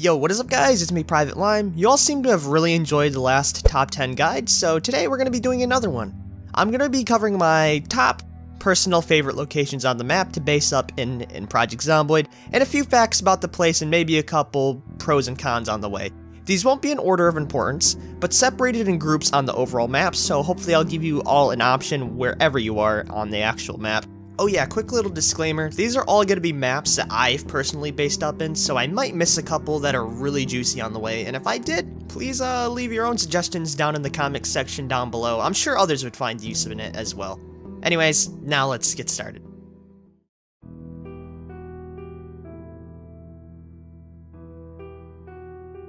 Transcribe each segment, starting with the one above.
Yo, what is up guys, it's me Private Lime. You all seem to have really enjoyed the last top 10 guide, so today we're going to be doing another one. I'm going to be covering my top personal favorite locations on the map to base up in Project Zomboid, and a few facts about the place and maybe a couple pros and cons on the way. These won't be in order of importance, but separated in groups on the overall map, so hopefully I'll give you all an option wherever you are on the actual map. Oh yeah, quick little disclaimer, these are all going to be maps that I've personally based up in, so I might miss a couple that are really juicy on the way, and if I did, please leave your own suggestions down in the comments section down below. I'm sure others would find use in it as well. Anyways, now let's get started.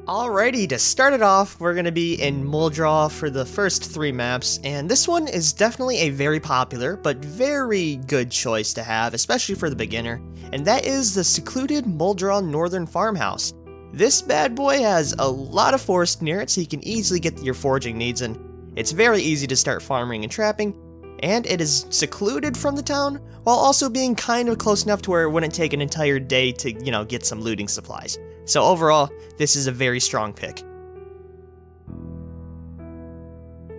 Alrighty, to start it off, we're going to be in Muldraugh for the first three maps, and this one is definitely a very popular, but very good choice to have, especially for the beginner, and that is the secluded Muldraugh Northern Farmhouse. This bad boy has a lot of forest near it, so you can easily get your foraging needs in. It's very easy to start farming and trapping, and it is secluded from the town, while also being kind of close enough to where it wouldn't take an entire day to, you know, get some looting supplies. So overall, this is a very strong pick.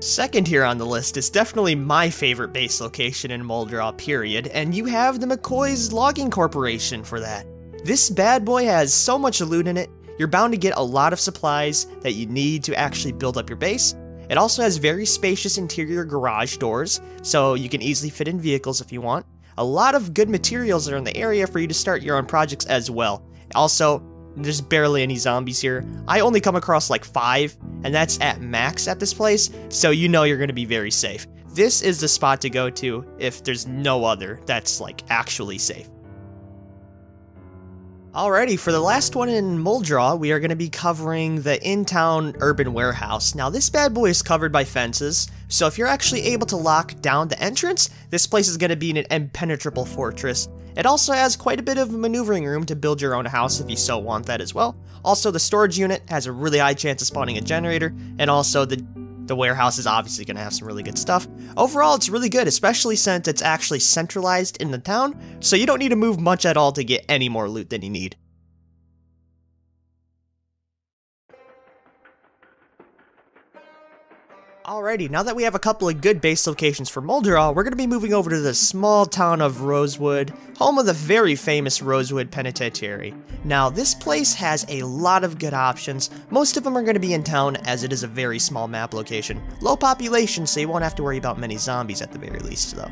Second here on the list is definitely my favorite base location in Muldraugh, period, and you have the McCoy's Logging Corporation for that. This bad boy has so much loot in it, you're bound to get a lot of supplies that you need to actually build up your base. It also has very spacious interior garage doors, so you can easily fit in vehicles if you want. A lot of good materials are in the area for you to start your own projects as well. Also, there's barely any zombies here. I only come across like 5, and that's at max at this place, so you know you're going to be very safe. This is the spot to go to if there's no other that's like actually safe. Alrighty, for the last one in Muldraugh, we are going to be covering the in-town urban warehouse. Now this bad boy is covered by fences, so if you're actually able to lock down the entrance, this place is going to be an impenetrable fortress. It also has quite a bit of maneuvering room to build your own house if you so want that as well. Also, the storage unit has a really high chance of spawning a generator, and also the warehouse is obviously going to have some really good stuff. Overall, it's really good, especially since it's actually centralized in the town, so you don't need to move much at all to get any more loot than you need. Alrighty, now that we have a couple of good base locations for Muldraugh, we're going to be moving over to the small town of Rosewood, home of the very famous Rosewood Penitentiary. Now, this place has a lot of good options. Most of them are going to be in town, as it is a very small map location. Low population, so you won't have to worry about many zombies at the very least, though.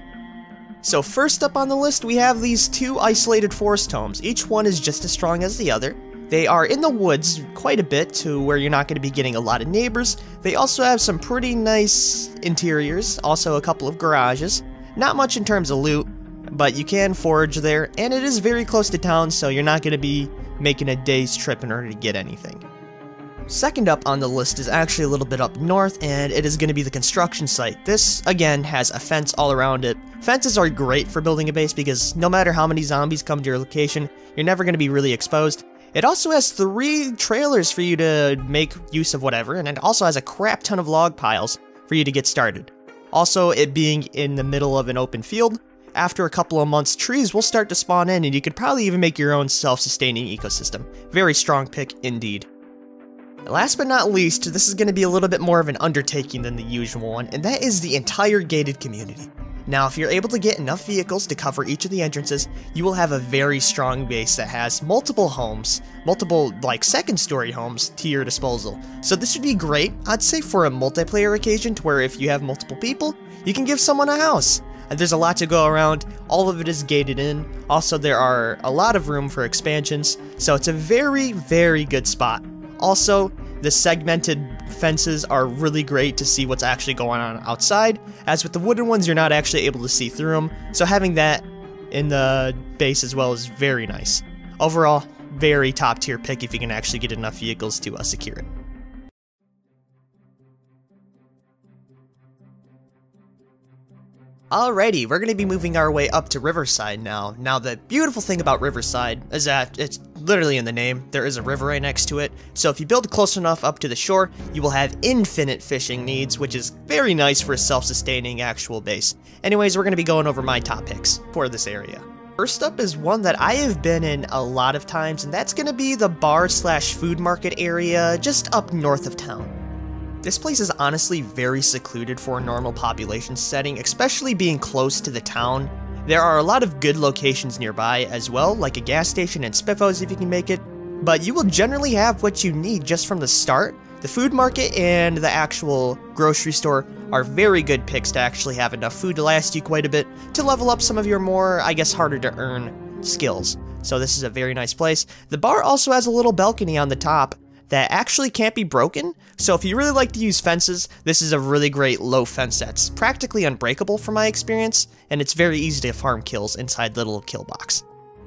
So first up on the list, we have these two isolated forest homes. Each one is just as strong as the other. They are in the woods quite a bit to where you're not going to be getting a lot of neighbors. They also have some pretty nice interiors, also a couple of garages. Not much in terms of loot, but you can forage there, and it is very close to town, so you're not going to be making a day's trip in order to get anything. Second up on the list is actually a little bit up north, and it is going to be the construction site. This, again, has a fence all around it. Fences are great for building a base because no matter how many zombies come to your location, you're never going to be really exposed. It also has 3 trailers for you to make use of whatever, and it also has a crap ton of log piles for you to get started. Also, it being in the middle of an open field, after a couple of months, trees will start to spawn in, and you could probably even make your own self-sustaining ecosystem. Very strong pick indeed. Last but not least, this is going to be a little bit more of an undertaking than the usual one, and that is the entire gated community. Now, if you're able to get enough vehicles to cover each of the entrances, you will have a very strong base that has multiple homes, multiple second-story homes to your disposal. So this would be great, I'd say, for a multiplayer occasion to where if you have multiple people, you can give someone a house. And there's a lot to go around, all of it is gated in. Also, there are a lot of room for expansions, so it's a very, very good spot. Also, the segmented fences are really great to see what's actually going on outside. As with the wooden ones, you're not actually able to see through them, so having that in the base as well is very nice. Overall, very top tier pick if you can actually get enough vehicles to secure it. Alrighty, we're going to be moving our way up to Riverside now. Now, the beautiful thing about Riverside is that it's literally in the name. There is a river right next to it, so if you build close enough up to the shore, you will have infinite fishing needs, which is very nice for a self-sustaining actual base. Anyways, we're going to be going over my top picks for this area. First up is one that I have been in a lot of times, and that's gonna be the bar/food market area just up north of town. This place is honestly very secluded for a normal population setting, especially being close to the town. There are a lot of good locations nearby as well, like a gas station and Spiffo's if you can make it, but you will generally have what you need just from the start. The food market and the actual grocery store are very good picks to actually have enough food to last you quite a bit to level up some of your more, I guess, harder to earn skills. So this is a very nice place. The bar also has a little balcony on the top that actually can't be broken. So if you really like to use fences, this is a really great low fence that's practically unbreakable from my experience, and it's very easy to farm kills inside the little kill box.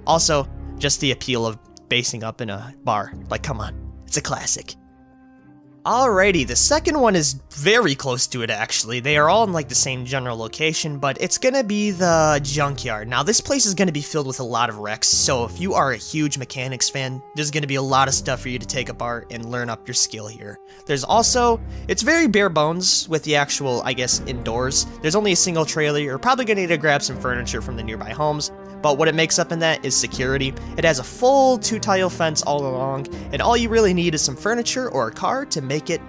Also, just the appeal of basing up in a bar. Like, come on, it's a classic. Alrighty, the second one is very close to it actually. They are all in like the same general location, but it's gonna be the junkyard. Now this place is gonna be filled with a lot of wrecks, so if you are a huge mechanics fan, there's gonna be a lot of stuff for you to take apart and learn up your skill here. There's also, it's very bare bones with the actual, I guess, indoors. There's only a single trailer. You're probably gonna need to grab some furniture from the nearby homes, but what it makes up in that is security. It has a full 2-tile fence all along, and all you really need is some furniture or a car to make it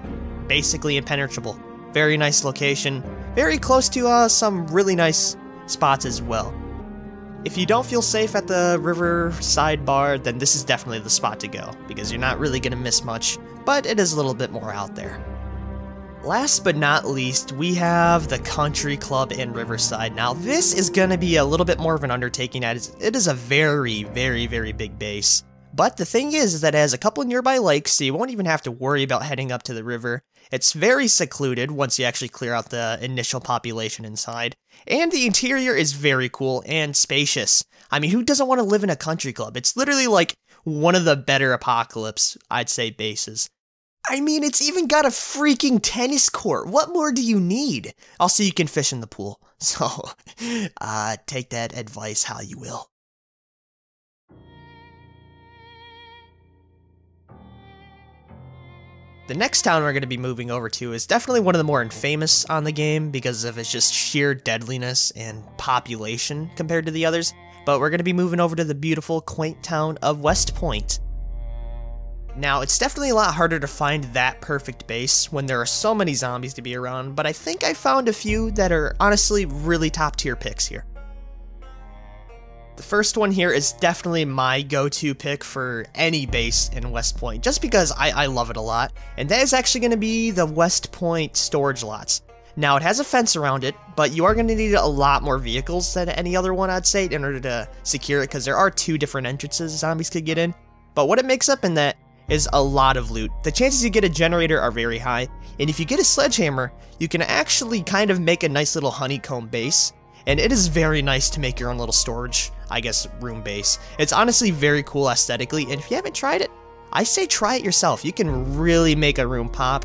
basically impenetrable. Very nice location, very close to some really nice spots as well. If you don't feel safe at the Riverside bar, then this is definitely the spot to go, because you're not really gonna miss much, but it is a little bit more out there. Last but not least, we have the Country Club in Riverside. Now this is going to be a little bit more of an undertaking, as it is a very, very, very big base. But the thing is that it has a couple nearby lakes, so you won't even have to worry about heading up to the river. It's very secluded once you actually clear out the initial population inside. And the interior is very cool and spacious. I mean, who doesn't want to live in a country club? It's literally like one of the better Apocalypse, I'd say, bases. I mean, it's even got a freaking tennis court. What more do you need? Also, you can fish in the pool. So, take that advice how you will. The next town we're going to be moving over to is definitely one of the more infamous on the game because of its just sheer deadliness and population compared to the others. But we're going to be moving over to the beautiful, quaint town of West Point. Now, it's definitely a lot harder to find that perfect base when there are so many zombies to be around, but I think I found a few that are honestly really top tier picks here. The first one here is definitely my go-to pick for any base in West Point, just because I love it a lot, and that is actually going to be the West Point storage lots. Now, it has a fence around it, but you are going to need a lot more vehicles than any other one, I'd say, in order to secure it, because there are 2 different entrances zombies could get in, but what it makes up in that is a lot of loot. The chances you get a generator are very high, and if you get a sledgehammer, you can actually kind of make a nice little honeycomb base, and it is very nice to make your own little storage, I guess, room base. It's honestly very cool aesthetically, and if you haven't tried it, I say try it yourself. You can really make a room pop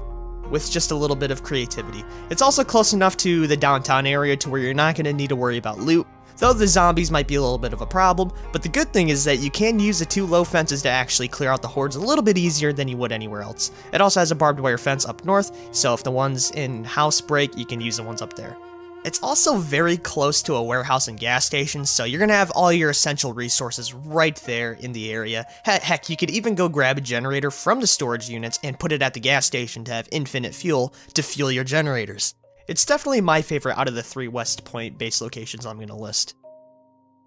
with just a little bit of creativity. It's also close enough to the downtown area to where you're not going to need to worry about loot, though the zombies might be a little bit of a problem, but the good thing is that you can use the 2 low fences to actually clear out the hordes a little bit easier than you would anywhere else. It also has a barbed wire fence up north, so if the ones in house break, you can use the ones up there. It's also very close to a warehouse and gas station, so you're gonna have all your essential resources right there in the area. Heck, you could even go grab a generator from the storage units and put it at the gas station to have infinite fuel to fuel your generators. It's definitely my favorite out of the 3 West Point base locations I'm gonna list.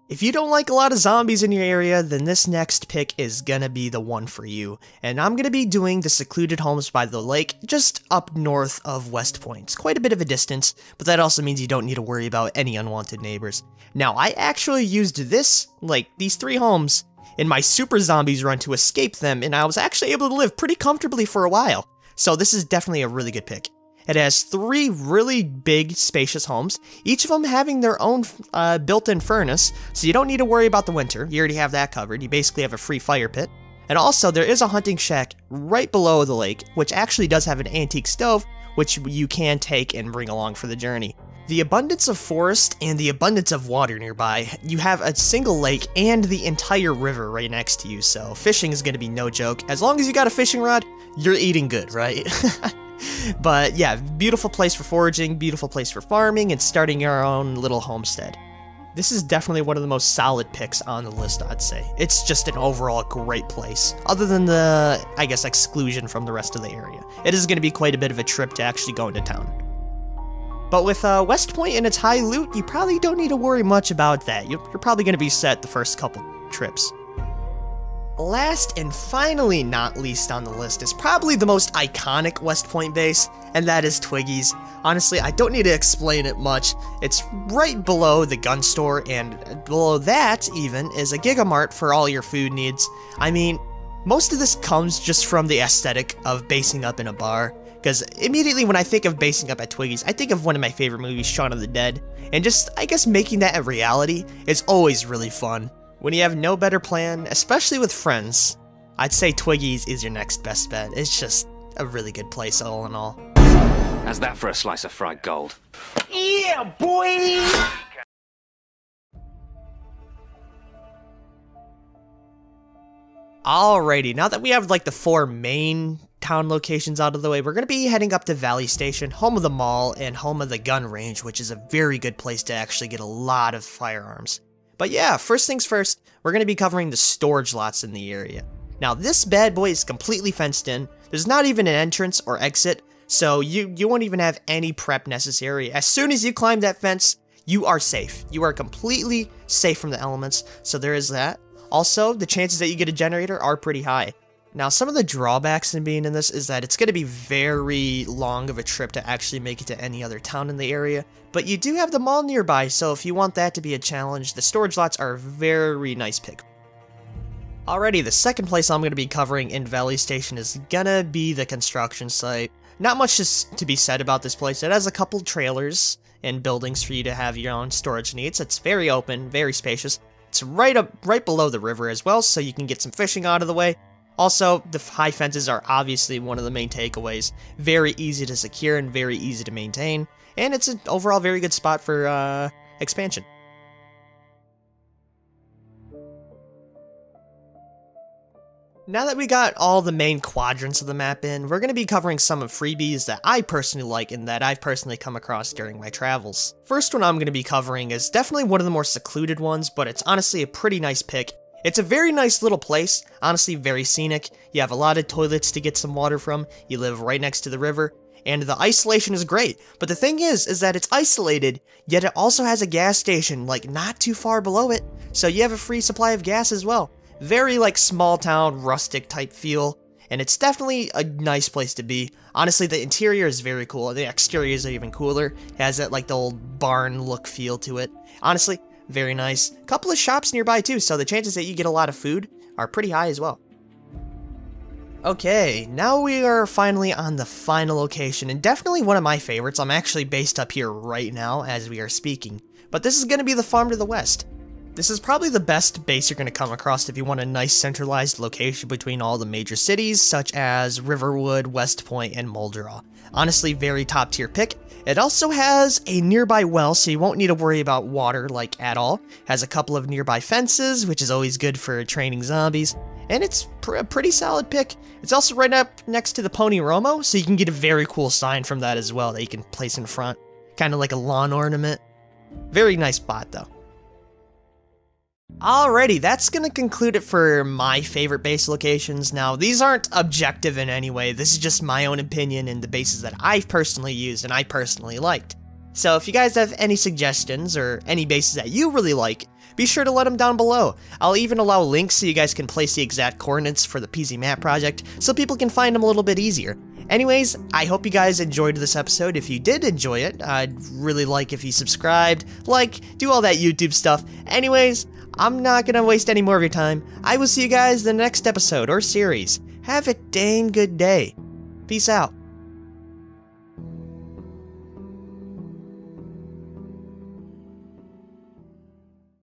If you don't like a lot of zombies in your area, then this next pick is gonna be the one for you. And I'm gonna be doing the secluded homes by the lake just up north of West Point. It's quite a bit of a distance, but that also means you don't need to worry about any unwanted neighbors. Now, I actually used this, like, these 3 homes in my Super Zombies run to escape them, and I was actually able to live pretty comfortably for a while. So this is definitely a really good pick. It has 3 really big, spacious homes, each of them having their own built-in furnace, so you don't need to worry about the winter. You already have that covered. You basically have a free fire pit. And also, there is a hunting shack right below the lake, which actually does have an antique stove, which you can take and bring along for the journey. The abundance of forest and the abundance of water nearby, you have a single lake and the entire river right next to you, so fishing is going to be no joke. As long as you got a fishing rod, you're eating good, right? But yeah, beautiful place for foraging, beautiful place for farming, and starting your own little homestead. This is definitely one of the most solid picks on the list, I'd say. It's just an overall great place, other than the, I guess, exclusion from the rest of the area. It is going to be quite a bit of a trip to actually go into town. But with West Point and its high loot, you probably don't need to worry much about that. You're probably going to be set the first couple trips. Last and finally not least on the list is probably the most iconic West Point base, and that is Twiggy's. Honestly, I don't need to explain it much. It's right below the gun store, and below that even is a Gigamart for all your food needs. I mean, most of this comes just from the aesthetic of basing up in a bar, because immediately when I think of basing up at Twiggy's, I think of one of my favorite movies, Shaun of the Dead, and just, I guess, making that a reality is always really fun. When you have no better plan, especially with friends, I'd say Twiggy's is your next best bet. It's just a really good place all in all. How's that for a slice of fried gold? Yeah, boy! Alrighty, now that we have like the four main town locations out of the way, we're going to be heading up to Valley Station, home of the mall and home of the gun range, which is a very good place to actually get a lot of firearms. But yeah, first things first, we're going to be covering the storage lots in the area. Now this bad boy is completely fenced in, there's not even an entrance or exit, so you won't even have any prep necessary. As soon as you climb that fence, you are safe. You are completely safe from the elements, so there is that. Also, the chances that you get a generator are pretty high. Now some of the drawbacks in being in this is that it's going to be very long of a trip to actually make it to any other town in the area, but you do have the mall nearby, so if you want that to be a challenge, the storage lots are a very nice pick. Alrighty, the second place I'm going to be covering in Valley Station is going to be the construction site. Not much to be said about this place. It has a couple trailers and buildings for you to have your own storage needs. It's very open, very spacious. It's right below the river as well, so you can get some fishing out of the way. Also, the high fences are obviously one of the main takeaways. Very easy to secure and very easy to maintain, and it's an overall very good spot for expansion. Now that we got all the main quadrants of the map in, we're going to be covering some of freebies that I personally like and that I've personally come across during my travels. First one I'm going to be covering is definitely one of the more secluded ones, but it's honestly a pretty nice pick. It's a very nice little place, honestly very scenic. You have a lot of toilets to get some water from, you live right next to the river, and the isolation is great. But the thing is that it's isolated, yet it also has a gas station, like not too far below it, so you have a free supply of gas as well. Very like small town, rustic type feel, and it's definitely a nice place to be. Honestly, the interior is very cool, the exteriors are even cooler, it has that like the old barn look feel to it. Honestly, very nice. A couple of shops nearby too, so the chances that you get a lot of food are pretty high as well. Okay, now we are finally on the final location, and definitely one of my favorites. I'm actually based up here right now as we are speaking, but this is going to be the farm to the west. This is probably the best base you're going to come across if you want a nice centralized location between all the major cities such as Riverwood, West Point, and Muldraugh. Honestly, very top tier pick. It also has a nearby well, so you won't need to worry about water like at all. It has a couple of nearby fences, which is always good for training zombies, and it's a pretty solid pick. It's also right up next to the Pony Romo, so you can get a very cool sign from that as well that you can place in front, kind of like a lawn ornament. Very nice spot though. Alrighty, that's going to conclude it for my favorite base locations. Now, these aren't objective in any way, this is just my own opinion and the bases that I've personally used and I personally liked. So if you guys have any suggestions or any bases that you really like, be sure to let them down below. I'll even allow links so you guys can place the exact coordinates for the PZ Map project so people can find them a little bit easier. Anyways, I hope you guys enjoyed this episode. If you did enjoy it, I'd really like if you subscribed, like, do all that YouTube stuff. Anyways, I'm not going to waste any more of your time. I will see you guys in the next episode or series. Have a dang good day. Peace out.